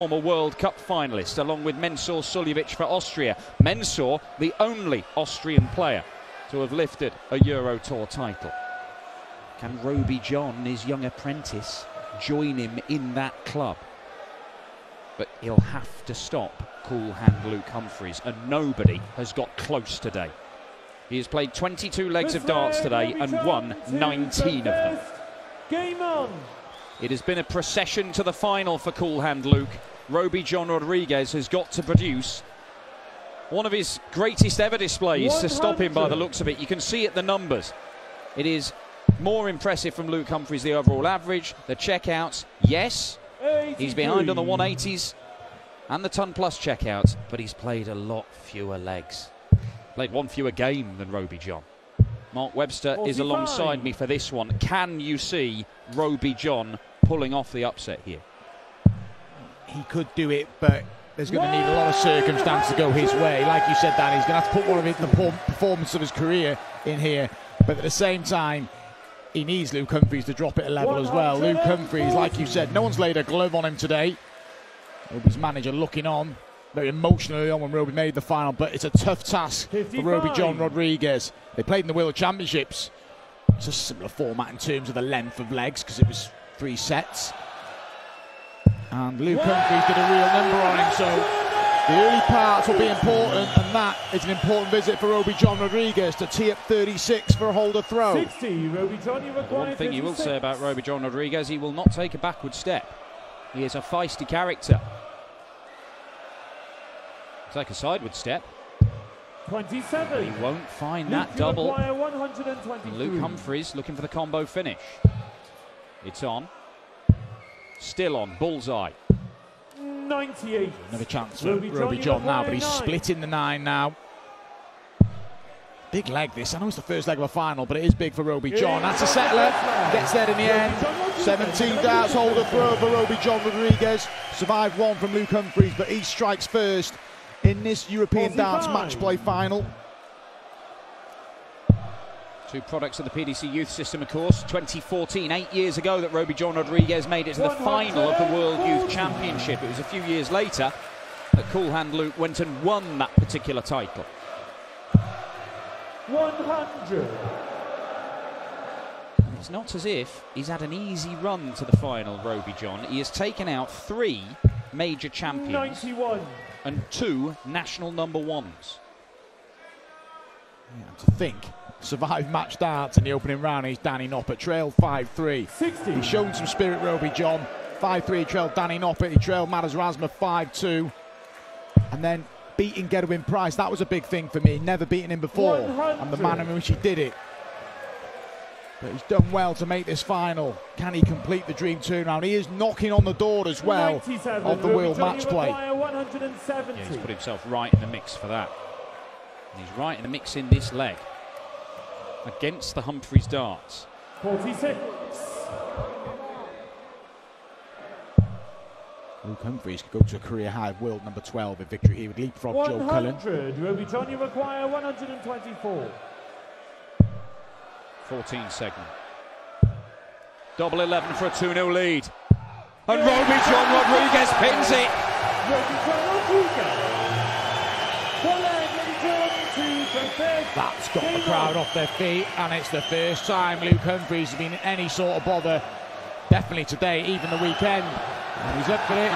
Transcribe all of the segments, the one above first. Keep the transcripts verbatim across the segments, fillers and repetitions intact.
Former World Cup finalist, along with Mensur Suljović for Austria. Mensur, the only Austrian player to have lifted a Euro Tour title. Can Rowby-John, his young apprentice, join him in that club? But he'll have to stop Cool Hand Luke Humphries, and nobody has got close today. He has played twenty-two legs of darts today and won nineteen of them. Game on! It has been a procession to the final for Cool Hand Luke. Rowby-John Rodriguez has got to produce one of his greatest ever displays to stop him by the looks of it. You can see it, the numbers. It is more impressive from Luke Humphries, the overall average, the checkouts. Yes, he's behind on the one eighties and the ton plus checkouts, but he's played a lot fewer legs. Played one fewer game than Rowby-John. Mark Webster is alongside me for this one. Can you see Rowby-John pulling off the upset here? He could do it, but there's going to need a lot of circumstance to go his way. Like you said, Dan, he's going to have to put one of his, the performance of his career in here. But at the same time, he needs Luke Humphries to drop it a level as well. Luke Humphries, like you said, no one's laid a glove on him today. Rowby's manager looking on, very emotionally on when Rowby made the final. But it's a tough task for Rowby-John Rodriguez. They played in the World Championships. It's a similar format in terms of the length of legs, because it was three sets. And Luke Humphries did a real number on him, so the early parts will be important, and that is an important visit for Rowby-John Rodriguez to tee up thirty-six for a holder throw. sixty, Rowby-John, you one thing you will say about Rowby-John Rodriguez, he will not take a backward step. He is a feisty character. Take a sideward step. twenty-seven. He won't find Luke that double. Luke Humphries looking for the combo finish. It's on. Still on. Bullseye. ninety-eight. Another chance for Rowby-John now, but he's splitting the nine now. Big leg this. I know it's the first leg of a final, but it is big for Rowby-John. That's a settler. Gets there in the end. seventeen darts, holder throw for Rowby-John Rodriguez. Survived one from Luke Humphries, but he strikes first in this European darts match play final. Two products of the P D C youth system, of course. twenty fourteen, eight years ago that Rowby-John Rodriguez made it to the final of the World Youth Championship. It was a few years later that Cool Hand Luke went and won that particular title. one hundred. It's not as if he's had an easy run to the final, Rowby-John. He has taken out three major champions. ninety-one. And two national number ones. Yeah, to think, survived match darts in the opening round. He's Danny Noppert, trailed five three. He's shown some spirit, Rowby-John. five three, he trailed Danny Noppert. He trailed Madars Razma five two. And then beating Gerwyn Price, that was a big thing for me. Never beaten him before. one hundred. And the manner in which he did it. But he's done well to make this final. Can he complete the dream turnaround? He is knocking on the door as well of the world match play. Yeah, he's put himself right in the mix for that. And he's right in the mix in this leg against the Humphries darts. forty-six. Luke Humphries could go to a career high of world number twelve in victory. He would leapfrog Joe Cullen. Rowby-John, you require one hundred twenty-four. fourteen segment. Double eleven for a two nil lead. And Rowby-John Rodriguez pins it. That's got the crowd off their feet, and it's the first time Luke Humphries has been in any sort of bother. Definitely today, even the weekend. And he's up for it.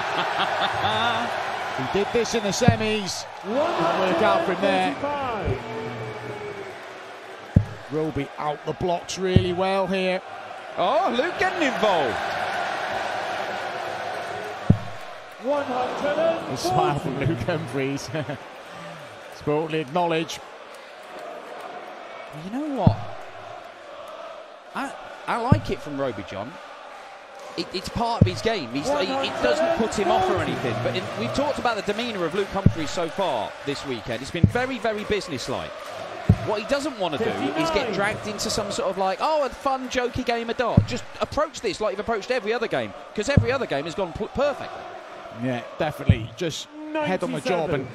He did this in the semis. Didn't work out from there. Rowby out the blocks really well here. Oh, Luke getting involved. one hundred. The smile from Luke Humphries. Sportly acknowledge. You know what? I I like it from Rowby-John. It, it's part of his game. He's, it, it doesn't put him off or anything. But in, we've talked about the demeanour of Luke Humphries so far this weekend. It's been very, very businesslike. What he doesn't want to do is get dragged into some sort of like, oh, a fun, jokey game of dart. Just approach this like you've approached every other game, because every other game has gone perfect. Yeah, definitely. Just head on the job, and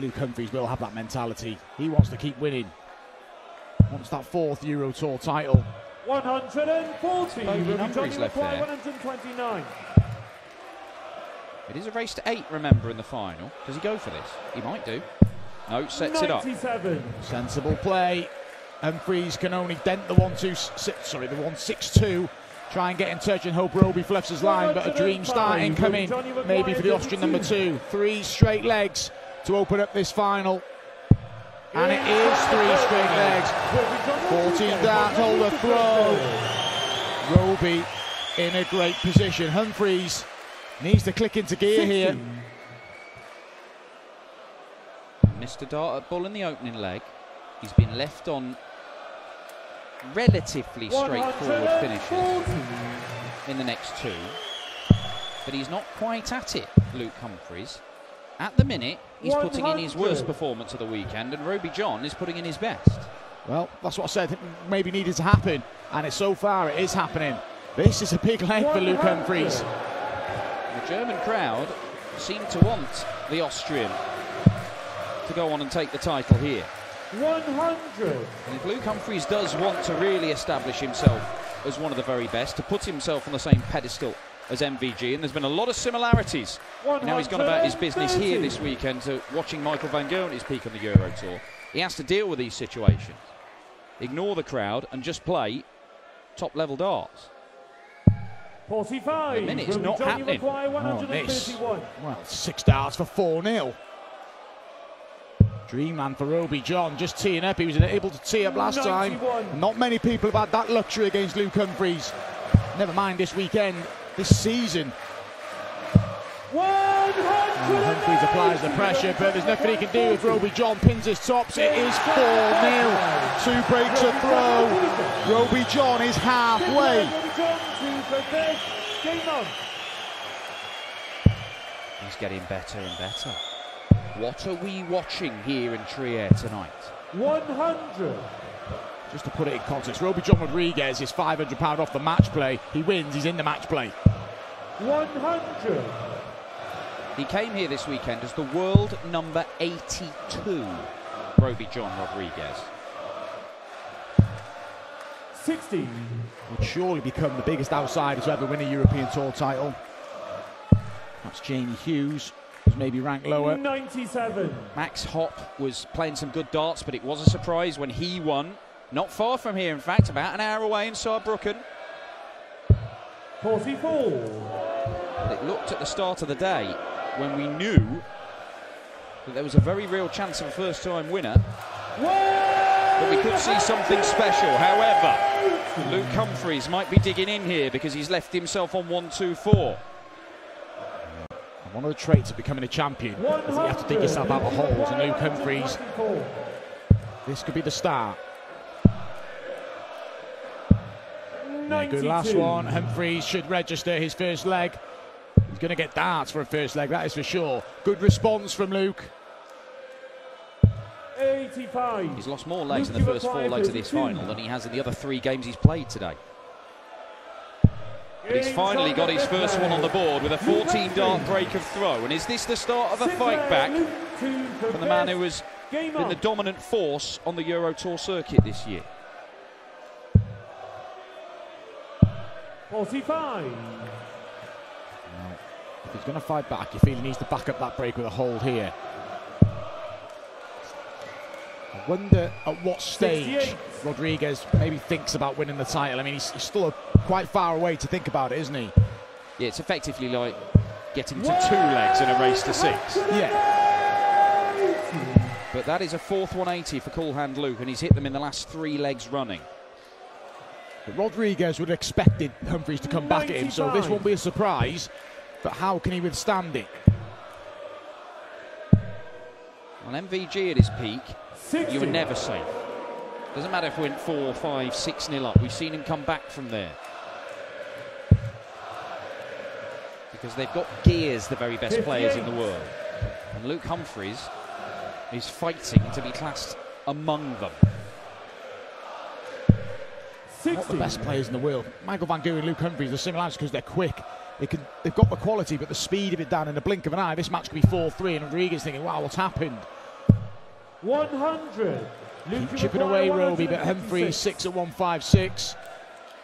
Luke Humphries will have that mentality. He wants to keep winning. Wants that fourth Euro Tour title. one hundred forty. Humphries left there. one hundred twenty-nine. It is a race to eight, remember, in the final. Does he go for this? He might do. No, sets ninety-seven. It up. Sensible play. Humphries can only dent the one two, sorry, the one six two. Try and get in touch and hope Roby fluffs his line, but a dream start incoming, maybe for the Austrian number two. Three straight legs to open up this final. And it is three straight legs. fourteen darts, holder throw. Roby in a great position. Humphries needs to click into gear here. Missed a dart at bull in the opening leg. He's been left on relatively straightforward finishes in the next two, but he's not quite at it, Luke Humphries. At the minute, he's putting in his worst performance of the weekend, and Rowby-John is putting in his best. Well, that's what I said, maybe needed to happen, and it's so far it is happening. This is a big leg for Luke Humphries. The German crowd seem to want the Austrian to go on and take the title here. one hundred. And if Luke Humphries does want to really establish himself as one of the very best, to put himself on the same pedestal as M V G, and there's been a lot of similarities. Now he's gone about his business here this weekend, to watching Michael van Gerwen at his peak on the Euro Tour. He has to deal with these situations, ignore the crowd, and just play top-level darts. forty-five. The minute's not happening. Oh, this. Well, six darts for four nil. Dreamland for Rowby-John, just teeing up. He was able to tee up last time. Not many people have had that luxury against Luke Humphries. Never mind this weekend, this season. Oh, Humphries applies the pressure, but there's nothing he can do if Rowby-John pins his tops. It is four nil. Two breaks a throw. Rowby-John is halfway. He's getting better and better. What are we watching here in Trier tonight? one hundred. Just to put it in context, Rowby-John Rodriguez is five hundred pounds off the match play. He wins, he's in the match play. one hundred. He came here this weekend as the world number eighty-two, Rowby-John Rodriguez. sixty. Would surely become the biggest outsider to ever win a European Tour title. That's Jamie Hughes. Maybe ranked lower. ninety-seven. Max Hopp was playing some good darts, but it was a surprise when he won. Not far from here, in fact, about an hour away in Saarbrücken. forty-four. But it looked at the start of the day when we knew that there was a very real chance of a first-time winner. But we could see something special. However, Luke Humphries might be digging in here because he's left himself on one two four. One of the traits of becoming a champion is that you have to dig yourself out of holes, and Luke Humphries, this could be the start. Good last one. Humphries should register his first leg. He's going to get darts for a first leg, that is for sure. Good response from Luke. eighty-five. He's lost more legs in the first four legs of this final than he has in the other three games he's played today. But he's finally got his first one on the board with a fourteen-dart break of throw. And is this the start of a fight back from the man who has been the dominant force on the Euro Tour circuit this year? forty-five. Well, if he's going to fight back, you feel he needs to back up that break with a hold here. I wonder at what stage Rodriguez maybe thinks about winning the title. I mean, he's, he's still a, quite far away to think about it, isn't he? Yeah, it's effectively like getting to two legs in a race to six. Yeah. But that is a fourth one eighty for Cool Hand Luke, and he's hit them in the last three legs running. But Rodriguez would have expected Humphries to come back at him, so this won't be a surprise. But how can he withstand it? On M V G at his peak, sixty. You were never safe. Doesn't matter if we went four, five, six nil up. We've seen him come back from there because they've got gears, the very best players in the world, and Luke Humphries is fighting to be classed among them. sixty. Not the best players in the world. Michael van Gerwen and Luke Humphries are similar because they're quick. They can, they've got the quality, but the speed of it down in the blink of an eye. This match could be four three, and Rodriguez thinking, "Wow, what's happened?" one hundred. Keep chipping away, Roby, but Humphries six at one five six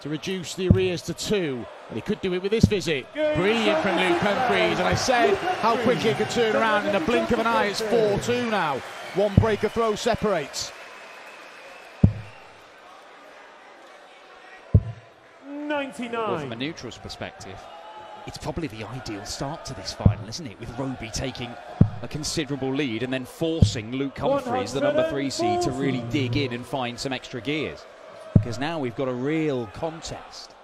to reduce the arrears to two. And he could do it with this visit. Brilliant from Luke Humphries. And I said how quickly it could turn around. In the blink of an eye, it's four two now. One breaker throw separates. ninety-nine. Well, from a neutral's perspective, it's probably the ideal start to this final, isn't it? With Rowby taking a considerable lead and then forcing Luke Humphries, the number three seed, to really dig in and find some extra gears. Because now we've got a real contest.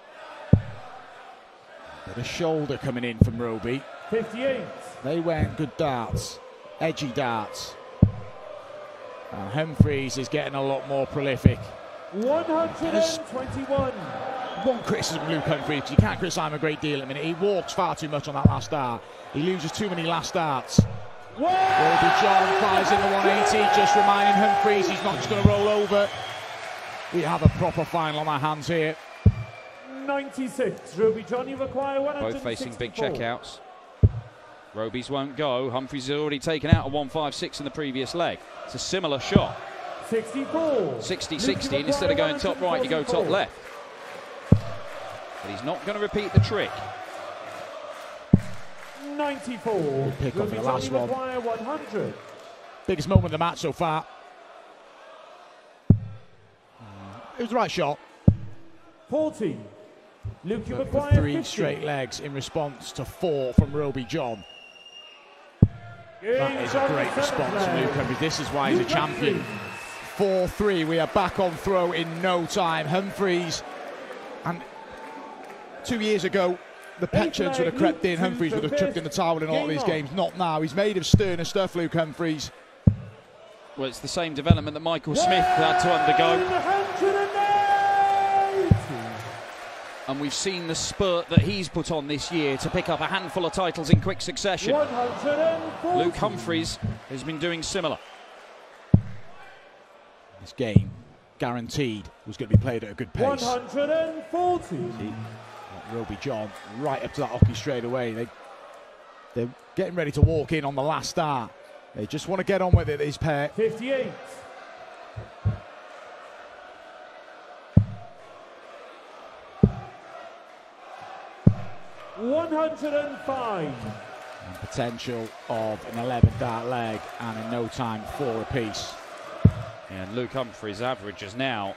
Got a shoulder coming in from Rowby. fifty-eight. They went good darts, edgy darts. And Humphries is getting a lot more prolific. one twenty-one. One criticism of Luke Humphries, you can't criticise him a great deal at the minute. He walks far too much on that last dart. He loses too many last darts. Rowby-John flies in the one eighty, just reminding Humphries he's not just going to roll over. We have a proper final on our hands here. ninety-six. Rowby-John, you require one hundred sixty-four. Both facing big checkouts. Rowby's won't go. Humphries has already taken out a one five six in the previous leg. It's a similar shot. sixty-four. sixty sixty, and instead of going top right, you go top left. But he's not going to repeat the trick. ninety-four. Pick up the last one. one hundred. Biggest moment of the match so far. It was the right shot. forty. Luke, you require three fifty. Straight legs in response to four from Rowby-John. That is a great response from Luke Humphries. This is why he's a champion. four three. We are back on throw in no time. Humphries and. Two years ago, the petulance would have crept in. Humphries would have chucked in the towel in all these games. Not now. He's made of sterner stuff, Luke Humphries. Well, it's the same development that Michael Smith had to undergo. And we've seen the spurt that he's put on this year to pick up a handful of titles in quick succession. Luke Humphries has been doing similar. This game, guaranteed, was going to be played at a good pace. one forty. Rowby-John right up to that hockey straight away. They, they're getting ready to walk in on the last start. They just want to get on with it, this pair. fifty-eight. one oh five. And potential of an eleven-dart leg, and in no time, four apiece. And Luke Humphries averages now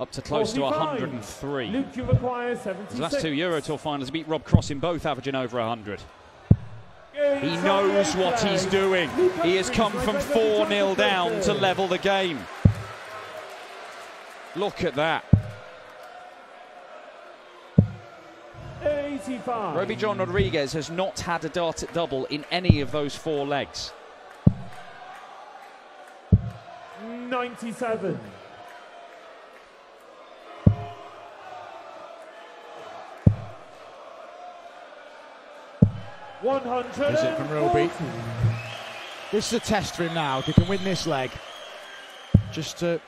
up to close forty-five. To one hundred three. Luke, you require seventy-six. His last two Euro Tour finals beat Rob Cross in both, averaging over one hundred. Game he knows what play. He's doing. Luke he has come from four nil down to level the game. Look at that. eighty-five. Rowby-John Rodriguez has not had a dart at double in any of those four legs. ninety-seven. one hundred. Is it from Rowby? This is a test for him now. If he can win this leg, just to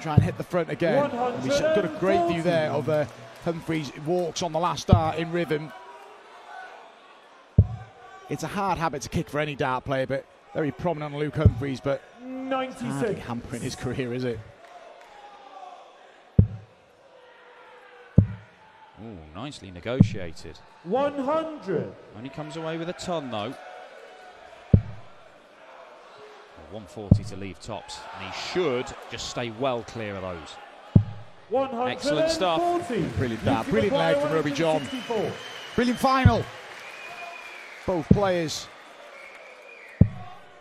try and hit the front again. He's got a great view there of uh, Humphries walks on the last dart in rhythm. It's a hard habit to kick for any dart player, but very prominent on Luke Humphries. But it's hardly hampering his career, is it? Ooh, nicely negotiated. one hundred. Only comes away with a ton, though. one forty to leave tops. And he should just stay well clear of those. one forty. Excellent stuff. Brilliant dart. Brilliant leg from Rowby-John. Brilliant final. Both players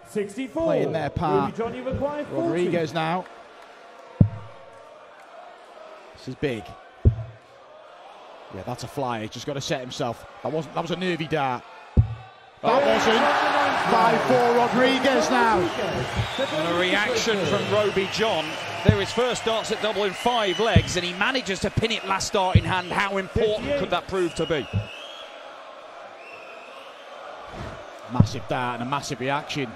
sixty-four. Playing their part. Rodriguez now. This is big. Yeah, that's a flyer. He's just got to set himself. That wasn't. That was a nervy dart. That wasn't. five four Rodriguez now. And a reaction from Rowby-John. There is first darts at double in five legs, and he manages to pin it last dart in hand. How important could that prove to be? Massive dart and a massive reaction.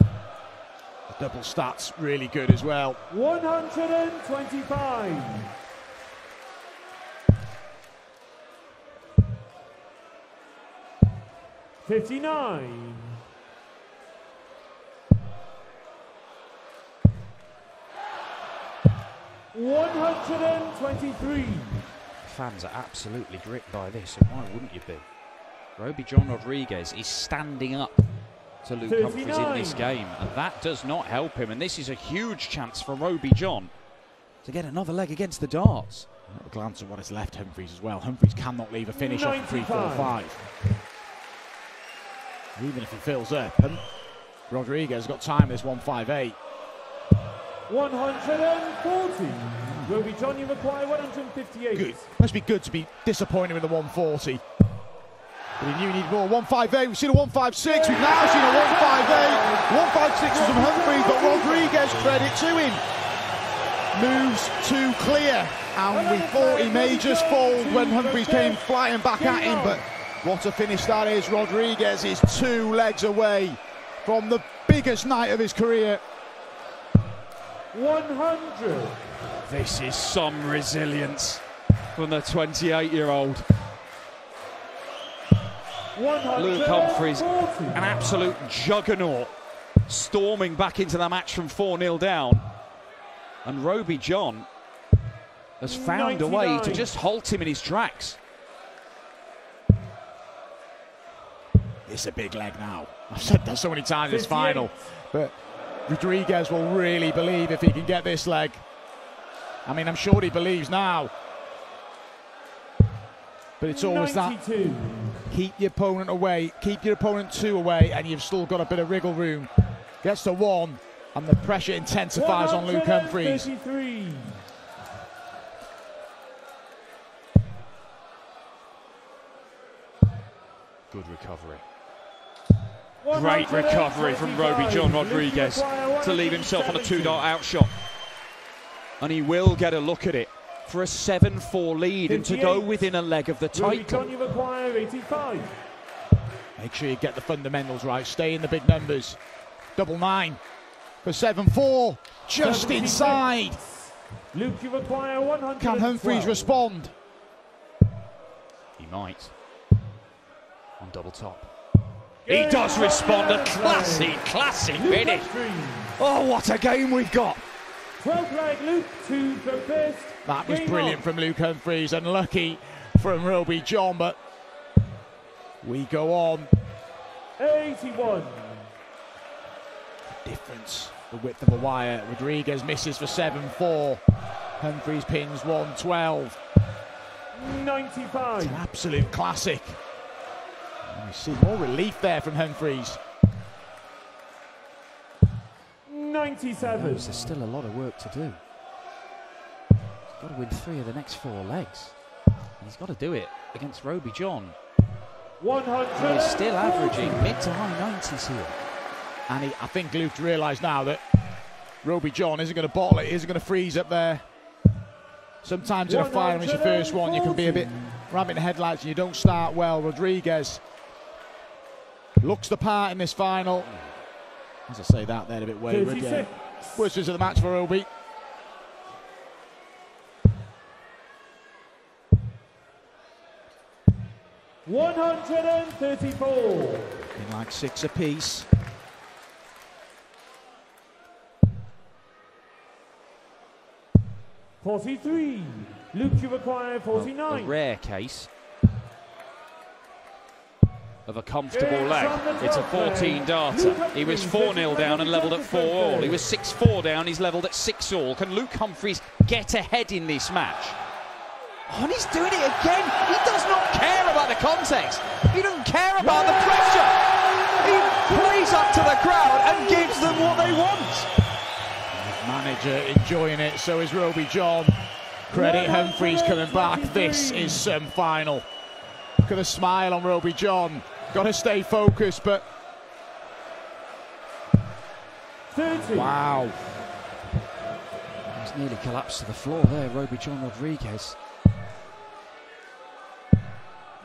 The double stats really good as well. one twenty-five. fifty-nine. one twenty-three. fans are absolutely gripped by this, and why wouldn't you be? Rowby-John Rodriguez is standing up to Luke Humphries in this game, and that does not help him, and this is a huge chance for Rowby-John to get another leg against the darts. A glance at what has left Humphries as well. Humphries cannot leave a finish off in three four five. Even if he fills up, and Rodriguez got time this one five eight. one forty. Rowby-John, you require one fifty-eight. Good. Must be good to be disappointed with the one forty. But he knew he needed more. one five eight, we've seen a one five six, we've now seen a one five eight. one five six was from Humphries, but Rodriguez, credit to him, moves too clear. And we thought he may just fold when Humphries came flying back at him, but what a finish that is. Rodriguez is two legs away from the biggest night of his career. one hundred. This is some resilience from the twenty-eight-year-old. Luke Humphries, an absolute juggernaut, storming back into the match from four nil down. And Rowby-John has found ninety-nine. A way to just halt him in his tracks. It's a big leg now. I've said that so many times this final. But Rodriguez will really believe if he can get this leg. I mean, I'm sure he believes now. But it's always ninety-two. That. Keep your opponent away, keep your opponent two away, and you've still got a bit of wriggle room. Gets to one, and the pressure intensifies on Luke Humphries. Good recovery. Great recovery from Rowby-John Rodriguez to leave himself on a two-dart out shot. And he will get a look at it for a seven four lead and to go within a leg of the title. Make sure you get the fundamentals right, stay in the big numbers. Double nine for seven four, just inside. Luke, you require one hundred. Can Humphries respond? He might. On double top. He does respond, a classy, classy finish. Oh, what a game we've got. Luke to the first. That was brilliant on. From Luke Humphries, and lucky from Rowby-John, but we go on. eighty-one. The difference, the width of a wire. Rodriguez misses for seven four. Humphries pins one twelve. ninety-five. It's an absolute classic. And we see more relief there from Humphries. ninety-seven. There's still a lot of work to do. He's got to win three of the next four legs. And he's got to do it against Rowby-John. one hundred. He's still averaging mid to high nineties here. And he, I think Luke's realised now that Rowby-John isn't going to bottle it, isn't going to freeze up there. Sometimes in a final, when it's your first one, you can be a bit rabbit in the headlights and you don't start well. Rodriguez looks the part in this final. As I say that, they're a bit wayward, yeah. Worst of the match for Rowby. one thirty-four. Looking like six apiece. forty-three. Luke, you require forty-nine. Well, the rare case of a comfortable it's leg. It's a fourteen-darter. He was four nil down and levelled at four all. He was six four down, he's levelled at six all. Can Luke Humphries get ahead in this match? Oh, and he's doing it again. He does not care about the context. He doesn't care about the pressure. He plays up to the crowd and gives them what they want. His manager enjoying it, so is Rowby-John. Credit Humphries coming back. This is some final. Look at the smile on Rowby-John. Got to stay focused, but thirty. Wow. He's nearly collapsed to the floor there, Rowby-John Rodriguez.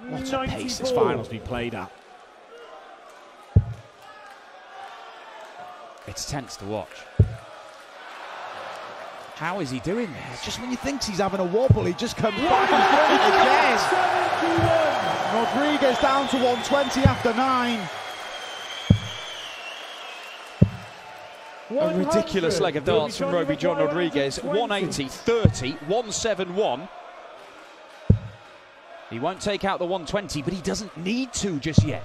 What a pace this final's been played at. It's tense to watch. How is he doing this? Just when he thinks he's having a wobble, he just comes back and throws it again. Rodriguez down to one twenty after nine. A ridiculous leg of darts from Rowby-John Rodriguez. one eighty, thirty, one seventy-one. He won't take out the one twenty, but he doesn't need to just yet.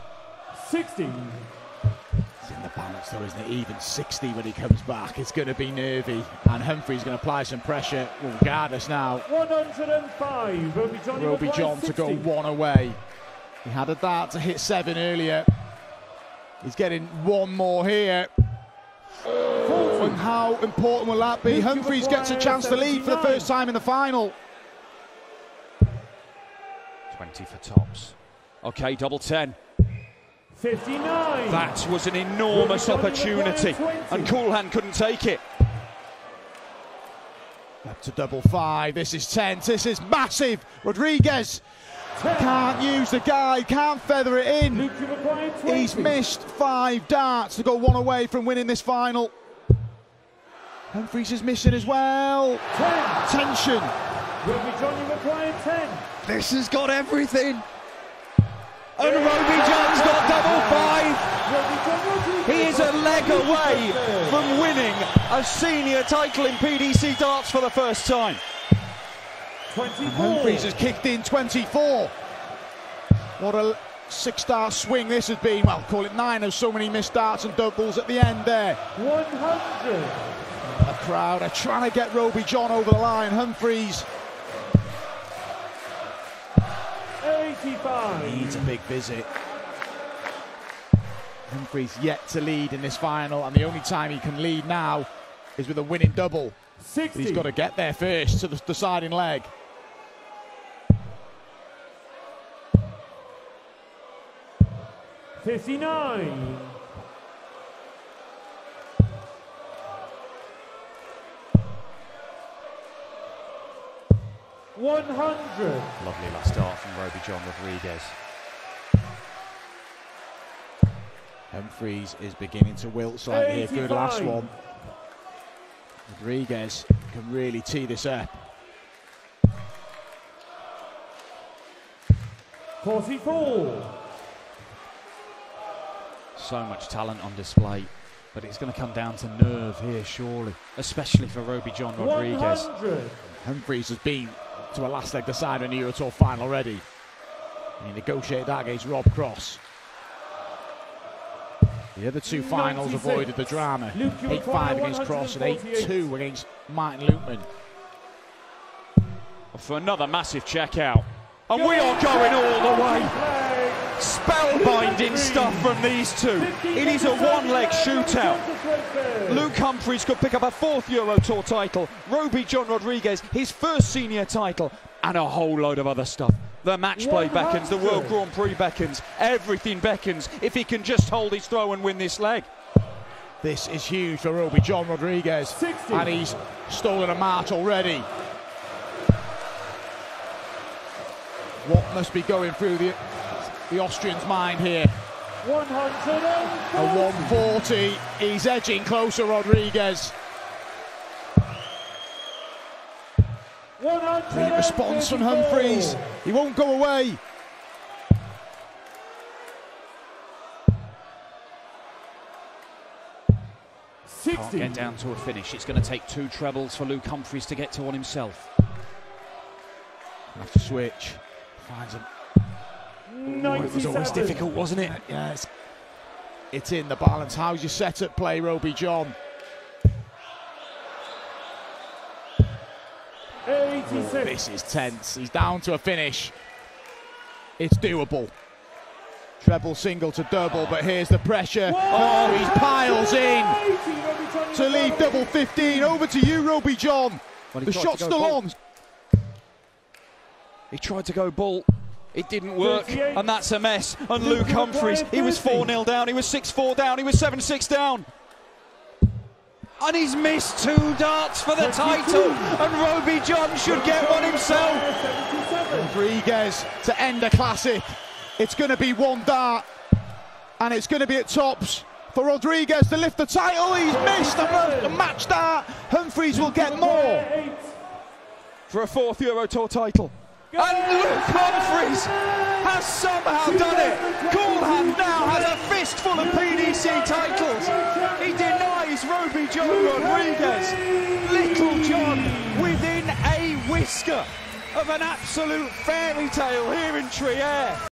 sixty. It's in the balance though, isn't it? Even sixty when he comes back. It's going to be nervy. And Humphries going to apply some pressure regardless now. one oh five. Rowby-John Rowby-John to go one away. He had a dart to hit seven earlier. He's getting one more here. Oh. And how important will that be? Humphries gets a chance to lead for the first time in the final. twenty for tops. Okay, double ten. fifty-nine. That was an enormous opportunity, and Cool Hand couldn't take it. Up to double five. This is ten. This is massive. Rodriguez can't use the guide, can't feather it in. He's missed five darts to go one away from winning this final. Humphries is missing as well. ten. Tension. Rowby-John McBride, ten. This has got everything. And Rowby-John's got double five. He is a leg away from winning a senior title in P D C darts for the first time. Humphries has kicked in twenty-four. What a six-star swing this has been. Well, call it nine of so many missed darts and doubles at the end there. one hundred. The crowd are trying to get Rowby-John over the line. Humphries eighty-five. Needs a big visit. Humphries yet to lead in this final, and the only time he can lead now is with a winning double. sixty. But he's got to get there first to the deciding leg. fifty-nine. one hundred. Lovely last start from Rowby-John Rodriguez. Humphries is beginning to wilt slightly here. Good last one. Rodriguez can really tee this up. forty-four. So much talent on display, but it's going to come down to nerve here, surely, especially for Rowby-John Rodriguez. one hundred. Humphries has been to a last leg decider in the Euro Tour final already. And he negotiated that against Rob Cross. The other two finals ninety-six. Avoided the drama. eight five against Cross and eight two against Martin Luteman. For another massive checkout. And go we are going all the way. Spellbinding stuff from these two. It is a one-leg shootout. Luke Humphries could pick up a fourth Euro Tour title. Rowby-John Rodriguez, his first senior title. And a whole load of other stuff. The match play beckons, the World Grand Prix beckons, everything beckons if he can just hold his throw and win this leg. This is huge for Rowby-John Rodriguez, sixty. And he's stolen a march already. What must be going through the, the Austrian's mind here? one forty. A one forty, he's edging closer, Rodriguez. Brilliant response from Humphries. He won't go away. sixty. Can't get down to a finish. It's going to take two trebles for Luke Humphries to get to one himself. Have to switch. Finds him. Oh, it was always difficult, wasn't it? Yes. It's in the balance. How's your set-up play, Rowby-John? Oh, this is tense. He's down to a finish. It's doable. Treble single to double, but here's the pressure. Oh, he piles in to leave double fifteen. Over to you, Rowby-John. Well, the shot's still on. He tried to go bull. It didn't work, and that's a mess. And Luke Humphries, he was four nil down. He was six four down. He was seven six down. And he's missed two darts for the title, and Rowby-John should get one himself. Rodriguez to end a classic. It's going to be one dart, and it's going to be at tops for Rodriguez to lift the title. He's missed a match dart. Humphries will get more for a fourth Euro Tour title. And Luke Humphries has somehow done it. Cool Hand now has a fistful of P D C titles. He denies Rowby-John Rodriguez. Little John within a whisker. of an absolute fairy tale here in Trier.